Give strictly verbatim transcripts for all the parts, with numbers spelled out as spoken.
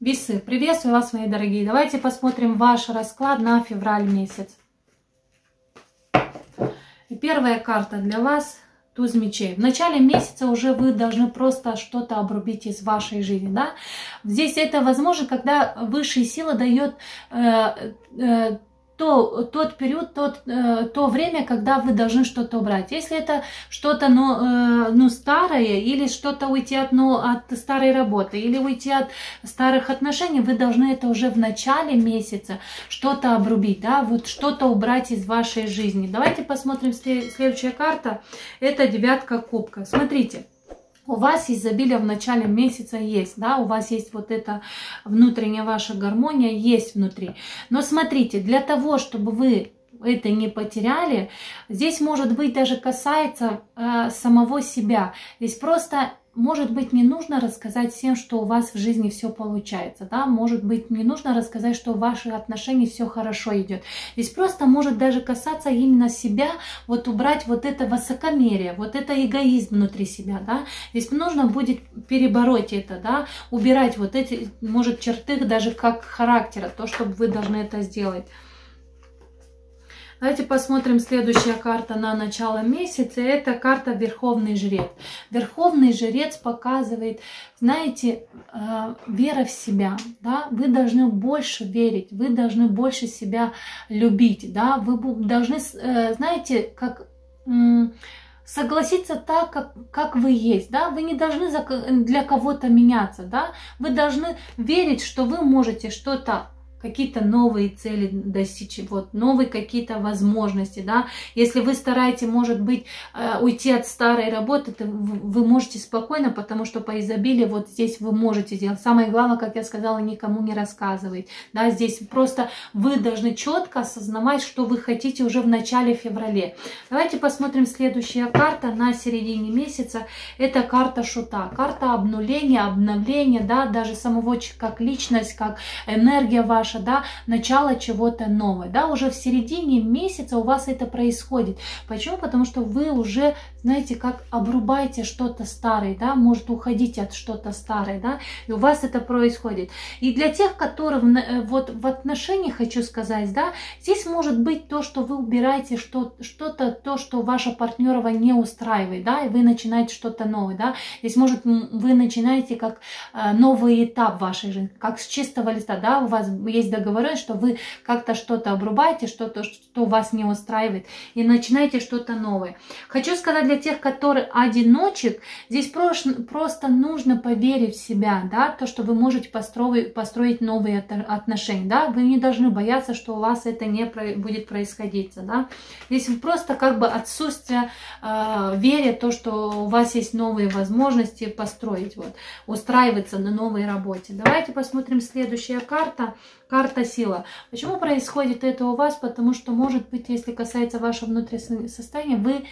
Весы, приветствую вас, мои дорогие. Давайте посмотрим ваш расклад на февраль месяц. И первая карта для вас — туз мечей. В начале месяца уже вы должны просто что-то обрубить из вашей жизни, да? Здесь это возможно, когда высшая сила дает э, э, то, тот период, тот, э, то время, когда вы должны что-то убрать. Если это что-то ну, э, ну, старое, или что-то уйти от, ну, от старой работы, или уйти от старых отношений, вы должны это уже в начале месяца что-то обрубить, да, вот что-то убрать из вашей жизни. Давайте посмотрим след- следующая карта. Это девятка кубка. Смотрите. У вас изобилие в начале месяца есть, да, у вас есть вот эта внутренняя ваша гармония, есть внутри. Но смотрите, для того, чтобы вы это не потеряли, здесь, может быть, даже касается э, самого себя. Здесь просто, может быть, не нужно рассказать всем, что у вас в жизни все получается, да, может быть, не нужно рассказать, что в ваших отношениях все хорошо идет. Здесь просто может даже касаться именно себя, вот убрать вот это высокомерие, вот это эгоизм внутри себя, да. Здесь нужно будет перебороть это, да, убирать вот эти, может, черты даже как характера, то, чтобы вы должны это сделать. Давайте посмотрим следующая карта на начало месяца. Это карта Верховный жрец. Верховный жрец показывает, знаете, э, вера в себя. Да? Вы должны больше верить, вы должны больше себя любить. Да? Вы должны, э, знаете, как... Э, согласиться так, как, как вы есть, да, вы не должны для кого-то меняться, да, вы должны верить, что вы можете что-то, какие-то новые цели достичь, вот, новые какие-то возможности, да. Если вы стараетесь, может быть, уйти от старой работы, то вы можете спокойно, потому что по изобилию вот здесь вы можете делать. Самое главное, как я сказала, никому не рассказывать, да, здесь просто вы должны четко осознавать, что вы хотите уже в начале февраля. Давайте посмотрим следующая карта на середине месяца. Это карта Шута, карта обнуления, обновления, да, даже самого как личность, как энергия ваша, да, начало чего-то нового, да, уже в середине месяца у вас это происходит. Почему? Потому что вы уже, знаете, как обрубаете что-то старое, да, может, уходите от что-то старое, да, и у вас это происходит. И для тех, которые вот в отношениях, хочу сказать, да, здесь может быть то, что вы убираете что-то, то, что ваша партнерова не устраивает, да, и вы начинаете что-то новое, да, здесь может вы начинаете как новый этап вашей жизни, как с чистого листа, да, у вас есть договоренность, что вы как-то что-то обрубаете, что-то, что вас не устраивает, и начинаете что-то новое. Хочу сказать, для тех, которые одиночек, здесь просто нужно поверить в себя, да, то, что вы можете построить, построить новые отношения, да, вы не должны бояться, что у вас это не будет происходить, да. Здесь просто как бы отсутствие э, веры, то, что у вас есть новые возможности построить, вот, устраиваться на новой работе. Давайте посмотрим следующая карта. Карта сила. Почему происходит это у вас? Потому что, может быть, если касается вашего внутреннего состояния, вы э,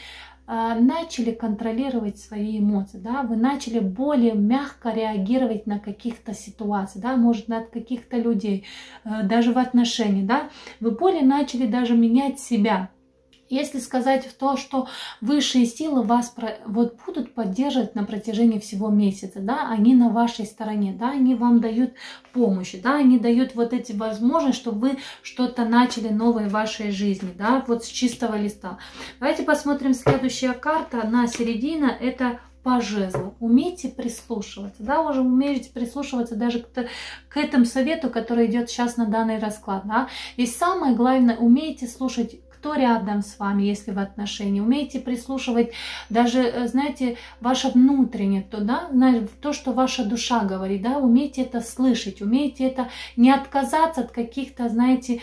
начали контролировать свои эмоции, да, вы начали более мягко реагировать на каких-то ситуаций, да, может, на каких-то людей, э, даже в отношениях, да, вы более начали даже менять себя. Если сказать в то, что высшие силы вас вот будут поддерживать на протяжении всего месяца, да, они на вашей стороне, да, они вам дают помощь, да, они дают вот эти возможности, чтобы вы что-то начали новое в вашей жизни, да, вот с чистого листа. Давайте посмотрим следующая карта на середину, это жезлов. Умейте прислушиваться, да, уже умеете прислушиваться даже к, к этому совету, который идет сейчас на данный расклад, да? И самое главное, умейте слушать, кто рядом с вами, если в отношении, умейте прислушивать даже, знаете, ваше внутреннее, то, да, то, что ваша душа говорит, да, умейте это слышать, умейте это, не отказаться от каких-то, знаете,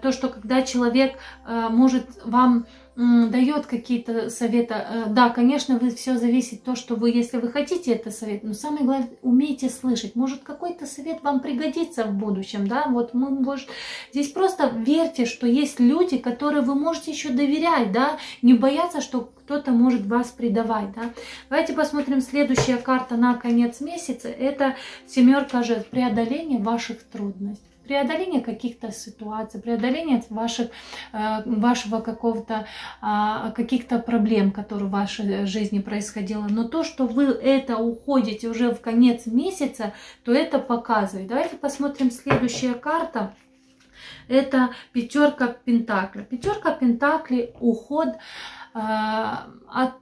то, что когда человек может вам дает какие-то советы. Да, конечно, вы все зависит то, что вы, если вы хотите это совет, но самое главное, умейте слышать. Может, какой-то совет вам пригодится в будущем, да, вот мы, может, здесь просто верьте, что есть люди, которые вы можете еще доверять, да, не бояться, что кто-то может вас предавать, да. Давайте посмотрим следующая карта на конец месяца, это семерка жезлов, преодоление ваших трудностей. преодоление каких-то ситуаций, преодоление ваших, вашего какого-то, каких-то проблем, которые в вашей жизни происходило. Но то, что вы это уходите уже в конец месяца, то это показывает. Давайте посмотрим следующая карта. Это пятерка пентаклей. Пятерка пентаклей, уход э, от,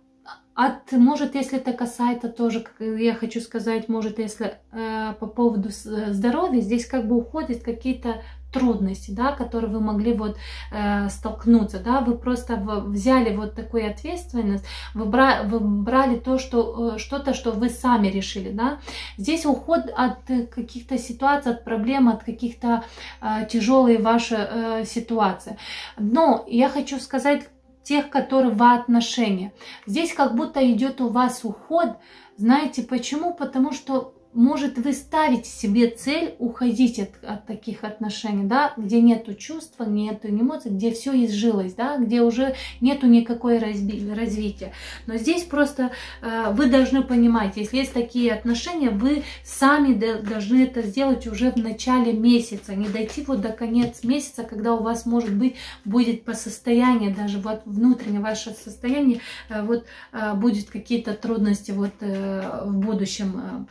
от, может, если это касается тоже, как я хочу сказать, может, если э, по поводу здоровья, здесь как бы уходят какие-то трудности, да, которые вы могли вот э, столкнуться, да, вы просто взяли вот такую ответственность, вы брали, вы брали то, что э, что-то, что вы сами решили, да. Здесь уход от каких-то ситуаций, от проблем, от каких-то э, тяжелых ваших э, ситуаций. Но я хочу сказать тех, которые в отношениях. Здесь как будто идет у вас уход, знаете почему? Потому что может, вы ставите себе цель уходить от, от таких отношений, да, где нету чувства, нету эмоций, где все изжилось, да, где уже нету никакой развития. Но здесь просто э, вы должны понимать, если есть такие отношения, вы сами должны это сделать уже в начале месяца, не дойти вот до конец месяца, когда у вас, может быть, будет по состоянию, даже вот внутреннее ваше состояние, э, вот э, будут какие-то трудности вот э, в будущем. Э,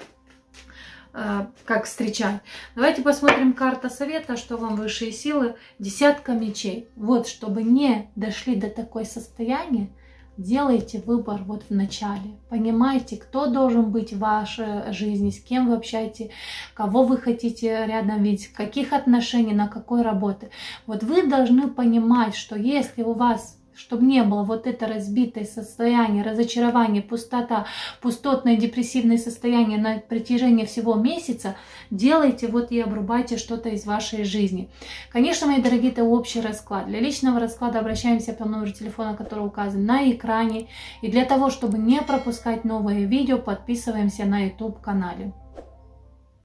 как встречать. Давайте посмотрим карта совета, что вам высшие силы. Десятка мечей. Вот, чтобы не дошли до такой состояния, делайте выбор вот в начале. Понимайте, кто должен быть в вашей жизни, с кем вы общаетесь, кого вы хотите рядом видеть, каких отношений, на какой работе. Вот вы должны понимать, что если у вас, чтобы не было вот это разбитое состояние, разочарование, пустота, пустотное депрессивное состояние на протяжении всего месяца, делайте вот и обрубайте что-то из вашей жизни. Конечно, мои дорогие, это общий расклад. Для личного расклада обращаемся по номеру телефона, который указан на экране. И для того, чтобы не пропускать новые видео, подписываемся на YouTube-канале.